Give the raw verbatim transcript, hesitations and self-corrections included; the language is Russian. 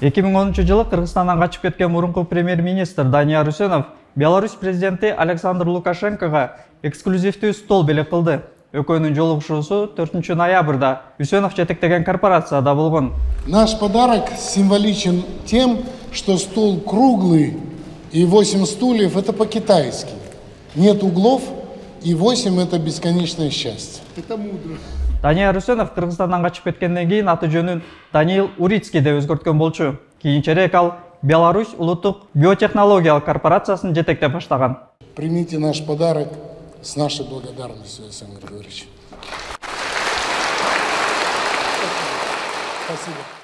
эки миң онунчу жылы Кыргызстандан качып кеткен мурунку премьер-министр Данияр Усенов Беларусь президенти Александр Лукашенкоға эксклюзивті стол беле кылды. Өкөйнүн жолугушуусу төртүнчү ноябрда Усенов жетектеген корпорацияда болгон. Наш подарок символичен тем, что стол круглый и восемь стульев – это по-китайски. Нет углов, и восемь – это бесконечное счастье. Это мудро. Данияр Усенов Кыргызстандан качып кеткенден кийин аты жөнүн Даниил Урицкий деп өзгөрткөн болчу. Кийинчерээк ал Беларусь улуттук биотехнологиялык корпорациясын жетектеп баштаган. Примите наш подарок с нашей благодарностью, Александр Григорьевич. Спасибо.